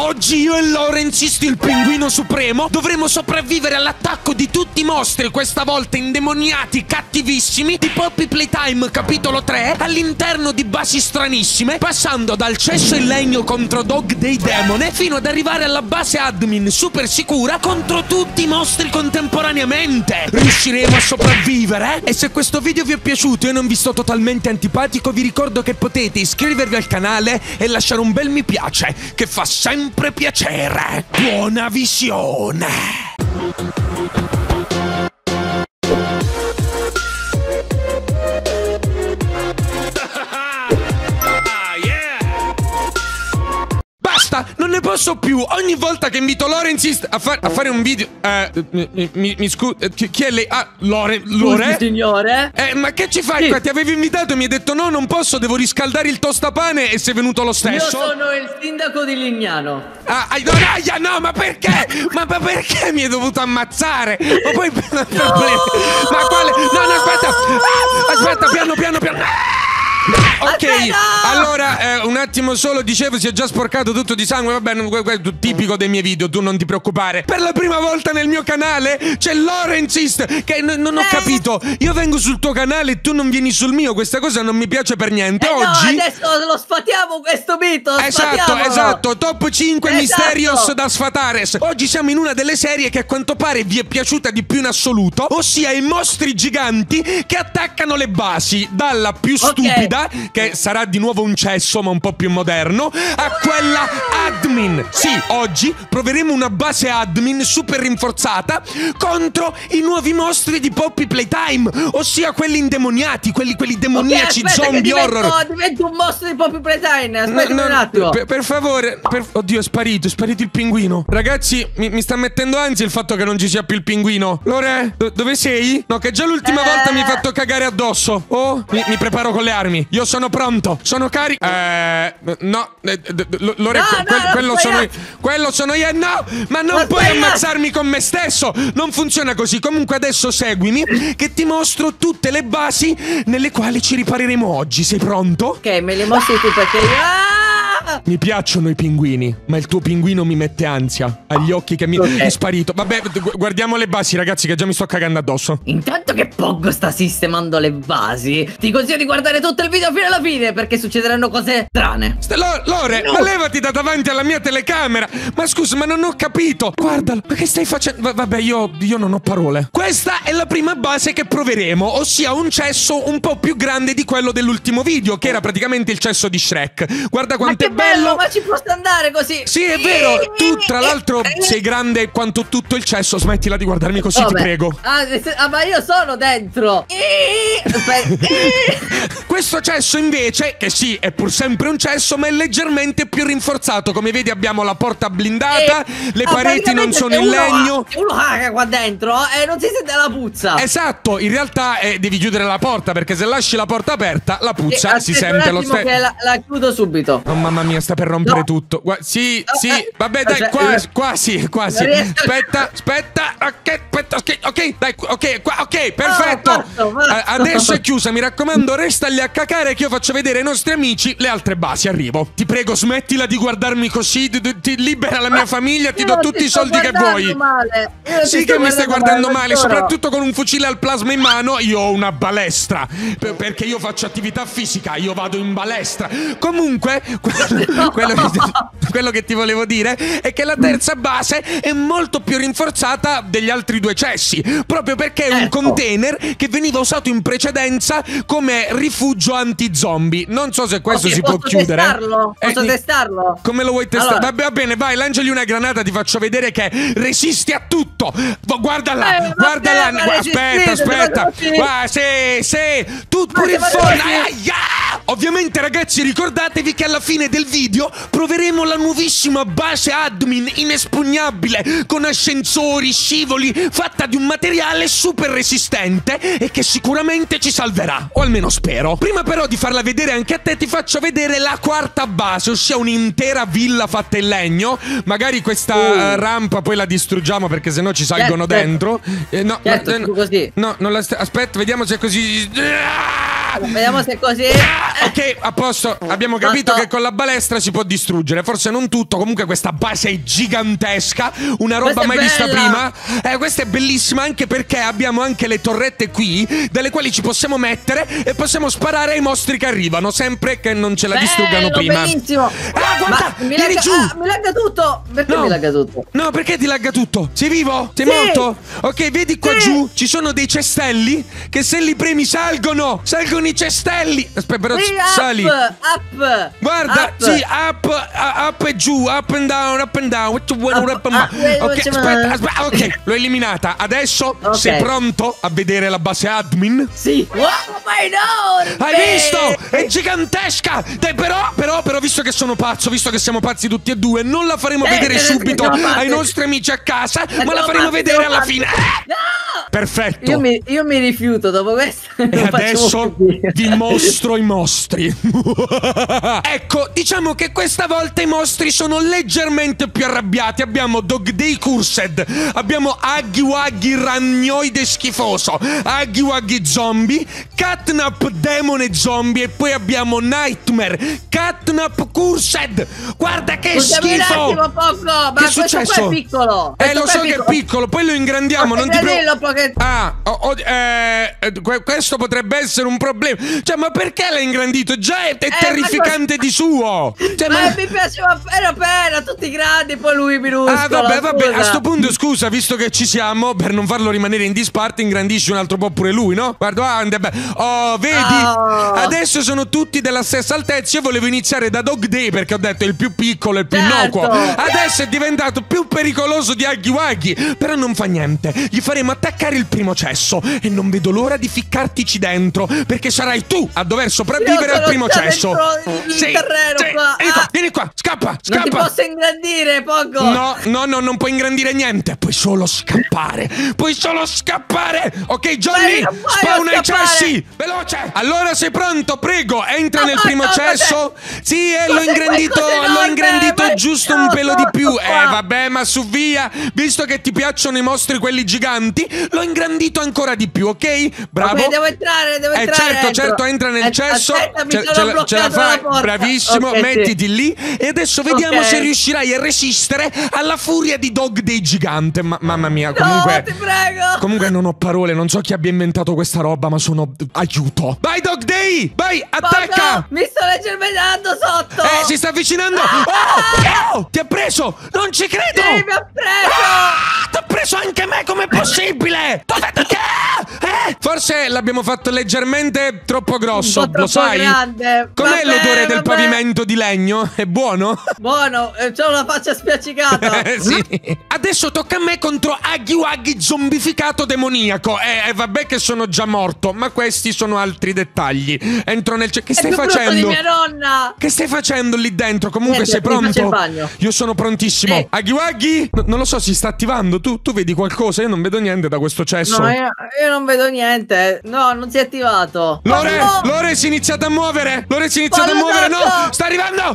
Oggi io e Lorenzist, il pinguino supremo, dovremo sopravvivere all'attacco di tutti i mostri, questa volta indemoniati, cattivissimi, di Poppy Playtime capitolo 3, all'interno di basi stranissime, passando dal cesso in legno contro Dog Day Demone, fino ad arrivare alla base admin super sicura contro tutti i mostri contemporaneamente. Riusciremo a sopravvivere? E se questo video vi è piaciuto e non vi sto totalmente antipatico, vi ricordo che potete iscrivervi al canale e lasciare un bel mi piace, che fa sempre piacere. Buona visione. Basta, non ne posso più. Ogni volta che invito Lorenzist a fare un video, mi scusi, chi è lei? Ah, Lore? Signore? Ma che ci fai qua? Ti avevo invitato e mi hai detto no, non posso, devo riscaldare il tostapane e sei venuto lo stesso. Io sono il sindaco di Lignano. Ah, no, ma perché? Ma perché mi hai dovuto ammazzare? Ma poi no. Ma quale? No, no, aspetta. Ah, aspetta, piano. Ok, allora un attimo solo, dicevo, si è già sporcato tutto di sangue, va bene, tipico dei miei video, tu non ti preoccupare. Per la prima volta nel mio canale c'è Lorenzist, che non ho capito, io vengo sul tuo canale e tu non vieni sul mio, questa cosa non mi piace per niente. Oggi no, adesso lo sfatiamo questo mito, lo esatto, top 5 misterios da sfatare. Oggi siamo in una delle serie che a quanto pare vi è piaciuta di più in assoluto, ossia i mostri giganti che attaccano le basi, dalla più stupida, che sarà di nuovo un cesso ma un po' più moderno, a quella admin. Sì, oggi proveremo una base admin super rinforzata contro i nuovi mostri di Poppy Playtime, ossia quelli indemoniati, quelli demoniaci, zombie horror. Divento un mostro di Poppy Playtime. Aspetta un attimo, per favore. Oddio, è sparito il pinguino. Ragazzi, mi sta mettendo ansia il fatto che non ci sia più il pinguino. Lore, dove sei? No, che già l'ultima volta mi hai fatto cagare addosso. Oh, mi preparo con le armi. Io sono pronto, sono carico. No, Lore, quello sono io. No, ma non puoi ammazzarmi con me stesso. Non funziona così. Comunque adesso seguimi, che ti mostro tutte le basi nelle quali ci ripareremo oggi. Sei pronto? Ok, me le mostri tu perché mi piacciono i pinguini, ma il tuo pinguino mi mette ansia. Agli occhi che mi è sparito. Vabbè, guardiamo le basi, ragazzi, che già mi sto cagando addosso. Intanto che Poggo sta sistemando le basi, ti consiglio di guardare tutto il video fino alla fine, perché succederanno cose strane. Lore, no, ma levati da davanti alla mia telecamera. Ma scusa, ma non ho capito. Guardalo, ma che stai facendo? Vabbè, io non ho parole. Questa è la prima base che proveremo, ossia un cesso un po' più grande di quello dell'ultimo video, che era praticamente il cesso di Shrek. Guarda quanto è bello, ma ci posso andare così? Sì, è vero. Tu tra l'altro sei grande quanto tutto il cesso. Smettila di guardarmi così, ti prego. Ah, ma io sono dentro. Questo cesso invece, che sì, è pur sempre un cesso, ma è leggermente più rinforzato. Come vedi abbiamo la porta blindata, le pareti non sono in legno. Uno caga qua dentro e non si sente la puzza. Esatto, in realtà devi chiudere la porta, perché se lasci la porta aperta la puzza si sente lo stesso. La chiudo subito. Oh, mamma mia, sta per rompere tutto. Sì, vabbè, dai, quasi. Aspetta, ok, dai, perfetto. Fatto. Adesso è chiusa, mi raccomando, resta lì a cacare che io faccio vedere ai nostri amici le altre basi. Arrivo. Ti prego, smettila di guardarmi così, ti libera la mia famiglia, ti do tutti i soldi che vuoi. Sì che mi stai guardando male, soprattutto con un fucile al plasma in mano. Io ho una balestra, perché io faccio attività fisica, io vado in balestra. Comunque, quello che ti volevo dire è che la terza base è molto più rinforzata degli altri due cessi, proprio perché è un container che veniva usato in precedenza come rifugio anti-zombie. Non so se questo si può chiudere. Posso testarlo? Come lo vuoi testare? Allora. Va bene, vai, lanciagli una granata, ti faccio vedere che resiste a tutto. Guardala, guardala. Aspetta. Sì. Tutto pure in forno. Ovviamente, ragazzi, ricordatevi che alla fine del video proveremo la nuovissima base admin inespugnabile, con ascensori, scivoli, fatta di un materiale super resistente e che sicuramente ci salverà, o almeno spero. Prima però di farla vedere anche a te, ti faccio vedere la quarta base, ossia un'intera villa fatta in legno. Magari questa rampa poi la distruggiamo, perché sennò ci salgono dentro. No, certo, così. No, non la aspetta, vediamo se è così. Vediamo se è così. Ok, a posto. Abbiamo capito che con la balestra destra si può distruggere, forse non tutto, comunque questa base è gigantesca, una roba mai vista prima. Questa è bellissima anche perché abbiamo anche le torrette qui, dalle quali ci possiamo mettere e possiamo sparare ai mostri che arrivano, sempre che non ce la distruggano prima. Bellissimo. Ah, guarda, vieni giù. Mi lagga tutto. Perché mi lagga tutto? No, perché ti lagga tutto? Sei vivo? Sei morto? Ok, vedi qua giù, ci sono dei cestelli che se li premi salgono. Salgono i cestelli. Aspetta, però sali. Up. Guarda, sì, up e giù, up and down, up and down. Ok, aspetta, ok, l'ho eliminata. Adesso sei pronto a vedere la base admin? Sì. Wow, my God! Hai visto? È gigantesca. Dai, però, visto che sono pazzo, visto che siamo pazzi tutti e due, non la faremo vedere subito ai nostri amici a casa, ma la faremo vedere alla fine. No! Perfetto. Io mi rifiuto dopo questo. E adesso vi mostro i mostri. Ecco, diciamo che questa volta i mostri sono leggermente più arrabbiati. Abbiamo Dog Day Cursed, abbiamo Aggy Waggy ragnoide schifoso, Aggy Waggy zombie, Catnap Demone zombie e poi abbiamo Nightmare Catnap Cursed. Guarda che schifo! Un attimo, ma che è successo? Questo qua è piccolo. Lo so che è piccolo, poi lo ingrandiamo, non ti preoccupare. Questo potrebbe essere un problema. Cioè, ma perché l'hai ingrandito? Già è terrificante di suo. Cioè, ma mi piaceva appena tutti grandi, poi lui minuscolo. Ah, vabbè, scusa. A sto punto scusa, visto che ci siamo, per non farlo rimanere in disparte, ingrandisci un altro po' pure lui, no? Guarda, vedi? Adesso sono tutti della stessa altezza. Io volevo iniziare da Dog Day perché ho detto il più piccolo, il più innocuo. Adesso è diventato più pericoloso di Aggy Waggy, però non fa niente. Gli faremo attaccare il primo cesso e non vedo l'ora di ficcartici dentro, perché sarai tu a dover sopravvivere al primo cesso. Qua. Vieni qua, scappa. Non ti posso ingrandire, Poco. No, non puoi ingrandire niente, puoi solo scappare. Ok, Johnny, spawna i cessi, veloce. Allora sei pronto, prego, entra nel primo cesso. Sì, l'ho ingrandito giusto un pelo di più. Vabbè, ma su, via, visto che ti piacciono i mostri quelli giganti, l'ho ingrandito ancora di più, ok? Bravo. Okay, devo entrare. Certo, entra nel cesso. Ce la fai, bravissimo, mettiti lì. E adesso vediamo se riuscirai a resistere alla furia di Dog Day gigante. Mamma mia, comunque. No, ti prego. Comunque non ho parole, non so chi abbia inventato questa roba, ma sono aiuto. Vai Dog Day! Vai, attacca! Poco, mi sto leggermente andando sotto. Si sta avvicinando. Ti ha preso! Non ci credo! Sì, mi ha preso! Ti ha preso anche me, com'è possibile? Forse l'abbiamo fatto leggermente troppo grosso, troppo, lo sai? Com'è l'odore del pavimento di legno? È buono? Buono, c'ho una faccia spiaccicata. Sì. Adesso tocca a me contro Aggy Waggy zombificato demoniaco. Vabbè che sono già morto, ma questi sono altri dettagli. Entro nel che stai facendo? È più brutto di mia nonna. Che stai facendo lì dentro? Comunque sei pronto? Io sono prontissimo. Aggy Waggy, non lo so, si sta attivando. Tu vedi qualcosa? Io non vedo niente da questo cesso. No, io non vedo niente. No, non si è attivato. Lore si è iniziata a muovere. No, sta arrivando. No.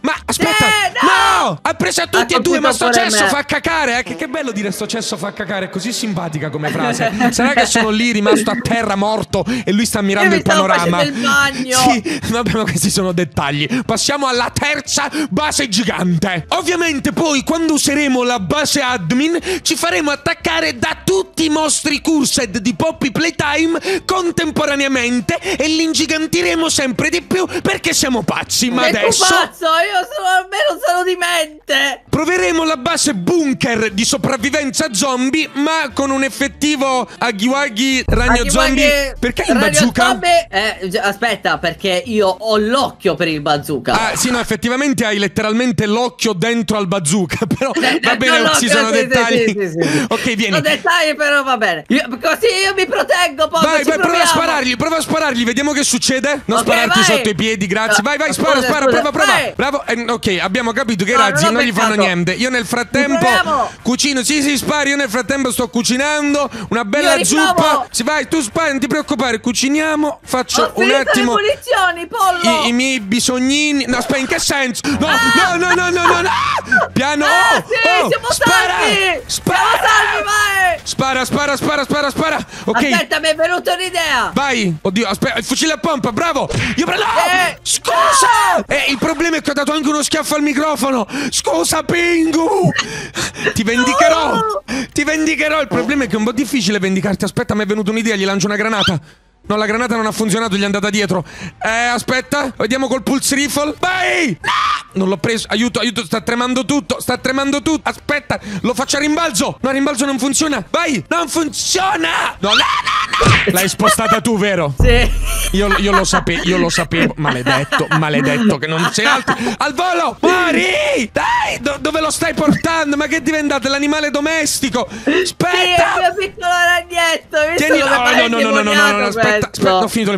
Ma aspetta. No, ha preso a tutti e due. Ma sto cesso fa cacare. Che bello dire sto cesso fa cacare. È così simpatica come frase. Sarà che sono lì rimasto a terra morto e lui sta mirando il panorama. Il bagno. Sì, vabbè, ma questi sono dettagli. Passiamo alla terza base gigante. Ovviamente poi quando useremo la base admin ci faremo attaccare da tutti i mostri cursed di Poppy Playtime contemporaneamente e li ingigantiremo sempre di più perché siamo pazzi. Ma adesso pazzo, io sono almeno solo di mente. Proveremo la base bunker di sopravvivenza zombie, ma con un effettivo Aggy Waggy ragno zombie. Perché il bazooka? Aspetta, perché io ho l'occhio per il bazooka. Sì, no, effettivamente hai letteralmente l'occhio dentro al bazooka. Però va bene, ci sono dettagli. Sì. Ok, vieni. Sono dettagli, però va bene. Così io mi proteggo. Poco, vai, prova a sparargli. Vediamo che succede. Non spararti sotto i piedi, grazie. Vai, spara, prova. Vai. Bravo. Ok, abbiamo capito che i razzi non gli fanno niente. Io nel frattempo cucino. Sì, spari. Io nel frattempo sto cucinando una bella zuppa. Vai, tu spari, non ti preoccupare. Cuciniamo. Faccio un attimo le munizioni, Pollo. I miei bisognini. No, aspetta, in che senso? No. Piano. Siamo salvi. Spara, Spara. Ok. Aspetta, mi è venuta un'idea. Vai. Oddio, aspetta. Il fucile a pompa, bravo. Io prendo. Scusa. Il problema è che ho dato anche uno schiaffo al microfono. Scusa, Pingu. Ti vendicherò. No. Ti vendicherò. Il problema è che è un po' difficile vendicarti. Aspetta, mi è venuta un'idea. Gli lancio una granata. No, la granata non ha funzionato, gli è andata dietro. Aspetta, vediamo col pulse rifle. Vai! No! Non l'ho preso. Aiuto, aiuto, sta tremando tutto. Aspetta, lo faccio a rimbalzo. No, a rimbalzo non funziona. Vai! Non funziona! No. L'hai spostata tu, vero? Sì. Io lo sapevo. Maledetto che non c'è altro. Al volo! Muori! Dai! Dove lo stai portando? Ma che diventate l'animale domestico? Aspetta! Sì, il mio piccolo ragnetto. Tieni... No, aspetta. Aspetta, ho finito le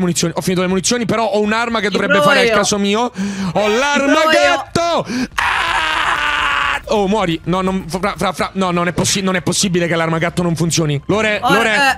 munizioni, però ho un'arma che dovrebbe fare al caso mio. Ho l'armagatto! Oh, muori. No, non è possibile che l'armagatto non funzioni. Lore,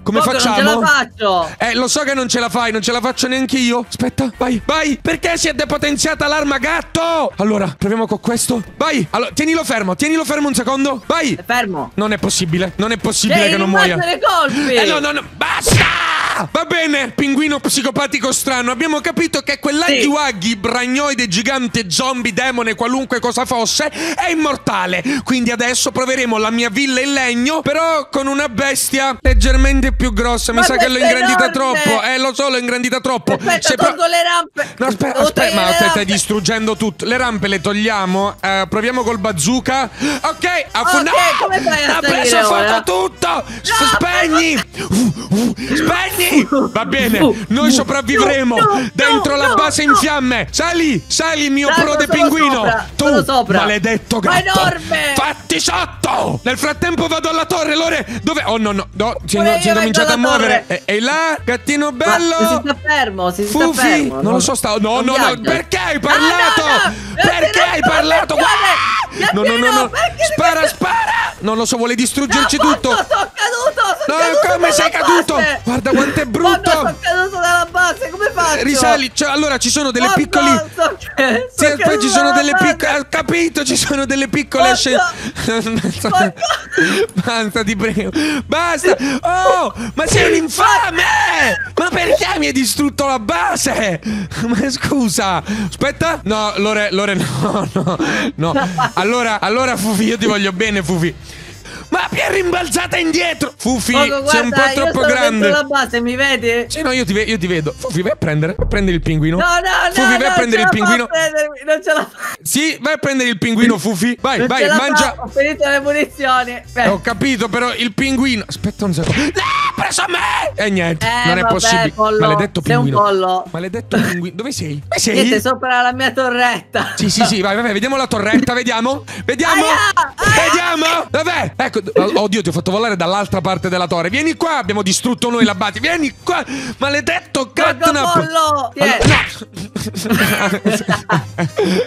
come facciamo? Non ce la faccio. Lo so che non ce la fai, non ce la faccio neanche io. Aspetta, vai. Perché si è depotenziata l'armagatto? Allora, proviamo con questo. Vai. Allora, tienilo fermo un secondo. Vai. È fermo. Non è possibile che non muoia. No. Basta! Va bene, pinguino psicopatico strano. Abbiamo capito che quell'Aggy Waggy, bragnoide, gigante, zombie, demone, qualunque cosa fosse, è immortale. Quindi adesso proveremo la mia villa in legno, però con una bestia leggermente più grossa. Mi sa che l'ho ingrandita troppo. Lo so, l'ho ingrandita troppo. Aspetta, tolgo le rampe. No, aspetta, ma stai distruggendo tutto. Le rampe le togliamo. Proviamo col bazooka. Ok, come fai a salire? Ha preso fuoco tutto. Spegni. Spegni. Va bene, noi sopravvivremo dentro la base in fiamme. Sali, mio prode pinguino. Tu, maledetto gatto, fatti sotto. Nel frattempo vado alla torre, Lore. Dove? Oh no, si è cominciato a muovere. E là, gattino bello. Si sta fermo. Non lo so, No, perché hai parlato? No. Spara. Non lo so, vuole distruggerci tutto. Sono caduto. Come sei caduto? Guarda quanto è brutto! Sono caduto dalla base, come faccio? Risali, cioè, allora ci sono delle piccole. Poi ci sono delle piccole. Ho capito, ci sono delle piccole Basta, ti prego. Basta! Oh! Ma sei un infame! Ma perché mi hai distrutto la base? Ma scusa! Aspetta! No, Lore, no. Allora, Fufi, io ti voglio bene, Fufi. Ma mi è rimbalzata indietro! Fufi, sei un po' troppo grande. Io sono dentro la base, mi vedi? Sì, no, io ti vedo. Fufi, vai a prendere il pinguino. No. Fufi, vai a prendere il pinguino. Non ce la faccio. Sì, vai a prendere il pinguino, Fufi. Vai, mangia. Ho finito le munizioni. Ho capito, però il pinguino. Aspetta un secondo. No, preso a me! E niente, non è possibile. Pollo. Maledetto pinguino. Sei un pollo. Maledetto pinguino. Dove sei? Siete sopra la mia torretta. Sì, vai, vediamo la torretta, vediamo. Vediamo. Vabbè, ecco. Oddio, ti ho fatto volare dall'altra parte della torre. Vieni qua, abbiamo distrutto noi la base. Vieni qua, maledetto Catnap.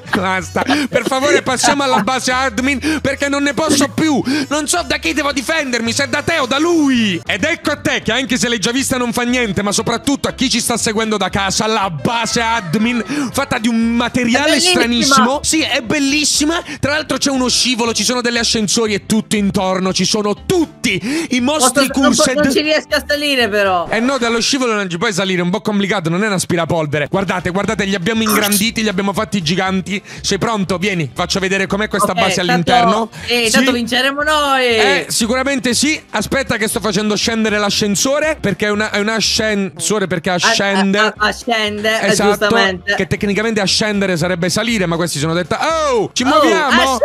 Basta, per favore passiamo alla base admin, perché non ne posso più. Non so da chi devo difendermi, se da te o da lui. Ed ecco a te che, anche se l'hai già vista, non fa niente. Ma soprattutto a chi ci sta seguendo da casa, la base admin fatta di un materiale stranissimo. Sì, è bellissima. Tra l'altro c'è uno scivolo, ci sono delle ascensori e tutto intorno. Ci sono tutti i mostri cursed. Non ci riesco a salire, però. Eh no, dallo scivolo non ci puoi salire, è un po' complicato, non è un aspirapolvere. Guardate, li abbiamo ingranditi, li abbiamo fatti giganti. Sei pronto? Vieni, faccio vedere com'è questa base all'interno. Tanto vinceremo noi. Sicuramente sì. Aspetta che sto facendo scendere l'ascensore, perché è un ascensore perché ascende. Ascende, esatto, giustamente. Che tecnicamente ascendere sarebbe salire, ma questi sono dettagli. Oh, ci muoviamo.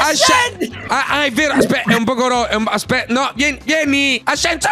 Ascendi. È vero. Aspetta, è un po' coro. Aspetta, no, vieni. Ascendi.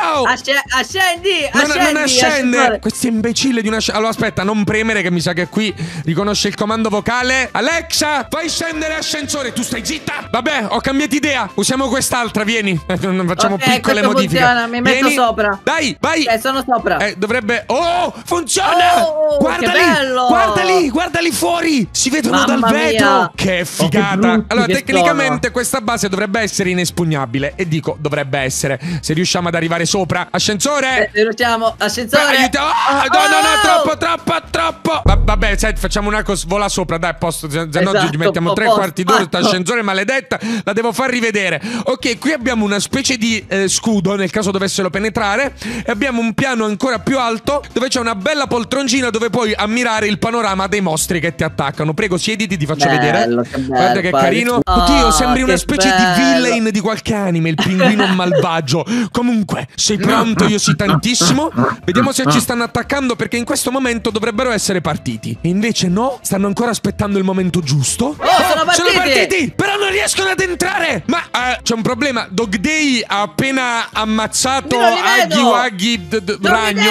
Non ascende. Questo imbecille di una. Allora, aspetta, non premere, che mi sa che qui riconosce il comando vocale. Alexa, fai scendere ascensore. Tu stai zitta. Vabbè, ho cambiato idea. Usiamo quest'altra, vieni. Non facciamo piccole modifiche. Funziona, mi metto sopra. Dai, vai. Sono sopra. Dovrebbe. Oh, funziona. Guardali fuori. Si vedono dal vetro. Che figata. Allora, tecnicamente questa base dovrebbe essere inespugnabile. E dico dovrebbe essere, se riusciamo ad arrivare sopra. Ascensore! Aiutiamo, ascensore! Aiutiamo! Oh, no, no, no, troppo! Vabbè, sai, facciamo un arco, vola sopra, dai, posto. Se no ci mettiamo tre quarti d'ora. Ascensore maledetta, la devo far rivedere. Ok, qui abbiamo una specie di scudo, nel caso dovessero penetrare. E abbiamo un piano ancora più alto, dove c'è una bella poltroncina dove puoi ammirare il panorama dei mostri che ti attaccano. Prego, siediti, ti faccio vedere. Che bello, guarda che carino. Oddio, sembri una specie di villain di qualche anime, il pinguino malvagio. Comunque, sei pronto? Io sì tantissimo. Vediamo se ci stanno attaccando, perché in questo momento dovrebbero essere partiti. E invece no, stanno ancora aspettando il momento giusto. Oh, sono partiti! Però non riescono ad entrare. Ma c'è un problema. Dog Day ha appena ammazzato Aggy Waggy Ragno.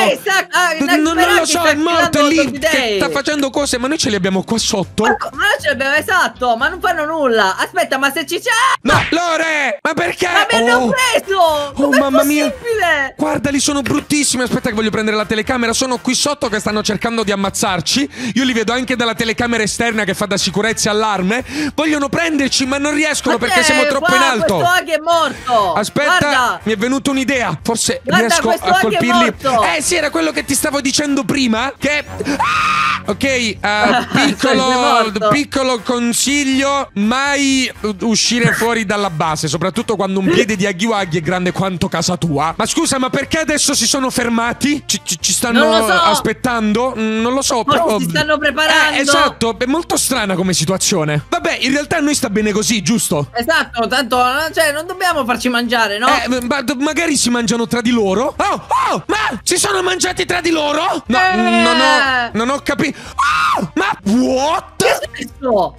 Non lo so, è morto, è lì che sta facendo cose. Ma noi ce li abbiamo qua sotto. Ma noi ce li abbiamo, esatto. Ma non fanno nulla. Aspetta, ma se ci c'è... No, Lore! Ma perché? Ma mi hanno preso! Oh, mamma mia! Guarda, li sono bruttissimi. Aspetta che voglio prendere la telecamera. Sono qui sotto che stanno cercando di ammazzarci. Io li vedo anche dalla telecamera esterna che fa da sicurezza e allarme. Vogliono prenderci, ma non riescono perché siamo troppo in alto. Questo Aggy è morto! Aspetta, mi è venuta un'idea. Forse riesco a colpirli. Sì, era quello che ti stavo dicendo prima. Che... Ok, piccolo consiglio: mai uscire fuori dalla base, soprattutto quando un piede di Aggy Waggy è grande quanto casa tua. Ma scusa, ma perché adesso si sono fermati? Ci stanno aspettando? Non lo so, però si stanno preparando. Esatto, è molto strana come situazione. Vabbè, in realtà a noi sta bene così, giusto? Esatto, tanto cioè, non dobbiamo farci mangiare, no? Ma magari si mangiano tra di loro. Oh, ma si sono mangiati tra di loro? No, non ho capito. Oh, ma what?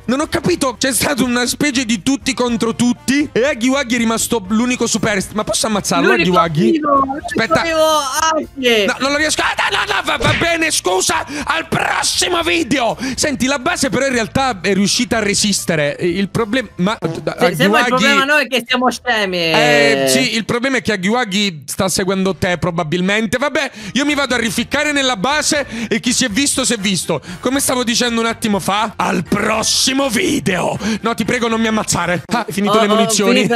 Non ho capito. C'è stata una specie di tutti contro tutti e Aggy Waggy è rimasto l'unico superstite. Ma posso ammazzarlo Aggy Waggy? Aspetta, no, non lo riesco. Va bene, scusa. Al prossimo video. Senti, la base però in realtà è riuscita a resistere. Il problema... il problema noi è che siamo scemi. Sì, il problema è che Aggy Waggy sta seguendo te probabilmente. Vabbè, io mi vado a rificcare nella base e chi si è visto si è visto. Come stavo dicendo un attimo fa, al prossimo video. No, ti prego, non mi ammazzare. Hai finito le munizioni.